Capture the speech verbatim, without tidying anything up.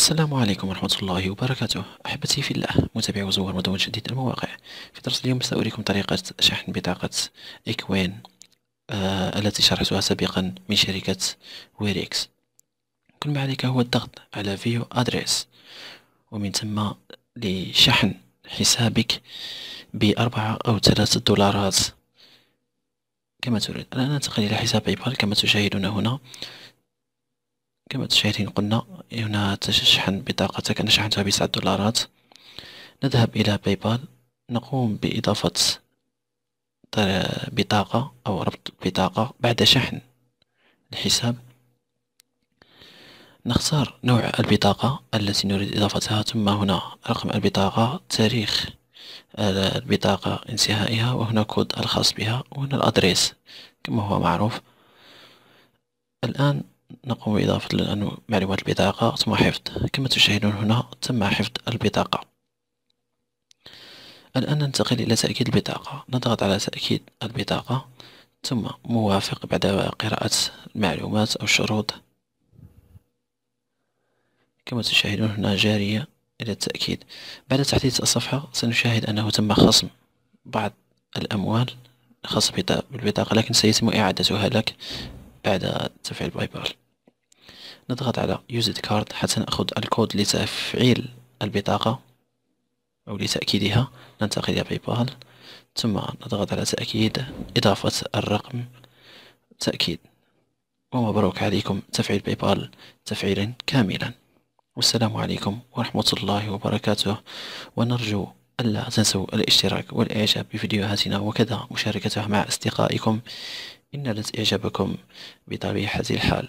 السلام عليكم ورحمة الله وبركاته أحبتي في الله متابعي وزوار مدون جديد المواقع. في درس اليوم سأريكم طريقة شحن بطاقة إكوين آه التي شرحتها سابقا من شركة ويريكس. كل ما عليك هو الضغط على فيو أدريس ومن ثم لشحن حسابك بأربعة أو ثلاثة دولارات كما تريد. الآن ننتقل إلى حساب بايبال كما تشاهدون هنا. كما تشاهدين قلنا هنا تشحن بطاقتك، أنا شحنتها بتسعة دولارات. نذهب إلى باي بال، نقوم بإضافة بطاقة أو ربط بطاقة بعد شحن الحساب. نختار نوع البطاقة التي نريد إضافتها، ثم هنا رقم البطاقة، تاريخ البطاقة انتهائها، وهنا كود الخاص بها، وهنا الأدريس كما هو معروف. الآن نقوم بإضافة معلومات البطاقة ثم حفظ. كما تشاهدون هنا تم حفظ البطاقة. الآن ننتقل إلى تأكيد البطاقة، نضغط على تأكيد البطاقة ثم موافق بعد قراءة المعلومات أو الشروط. كما تشاهدون هنا جارية إلى التأكيد. بعد تحديث الصفحة سنشاهد أنه تم خصم بعض الأموال خاصة بالبطاقة، لكن سيتم إعادتها لك بعد تفعيل باي بال. نضغط على يوزد كارد حتى نأخذ الكود لتفعيل البطاقة أو لتأكيدها. ننتقل إلى باي بال ثم نضغط على تأكيد، إضافة الرقم، تأكيد، ومبروك عليكم تفعيل باي بال تفعيلا كاملا. والسلام عليكم ورحمة الله وبركاته، ونرجو ألا تنسوا الاشتراك والإعجاب بفيديوهاتنا وكذا مشاركتها مع أصدقائكم إن لذ إعجابكم بطبيعة الحال.